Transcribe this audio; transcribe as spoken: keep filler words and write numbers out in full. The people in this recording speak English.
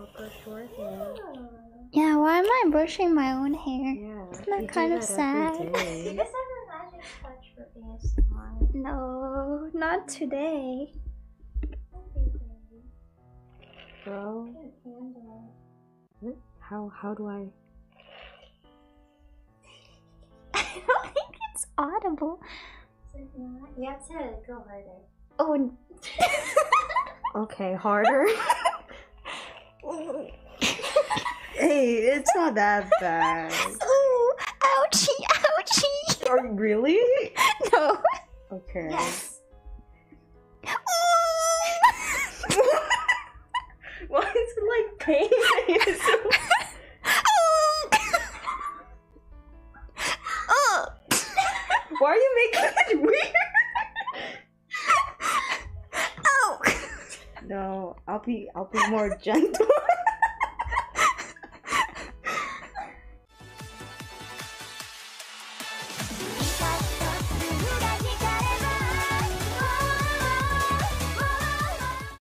I'll brush your hair. Yeah, why am I brushing my own hair? Yeah, isn't that kind of sad? You guys have a magic touch for A S M R. No, not today. Girl. How, how do I... I don't think it's audible. You have to go harder. Oh. Okay, harder? Hey, it's not that bad. Ooh, ouchie, ouchie. Are you really? No. Okay. Yes. Why is it like pain? Why are you making it weird? Oh. No, I'll be I'll be more gentle.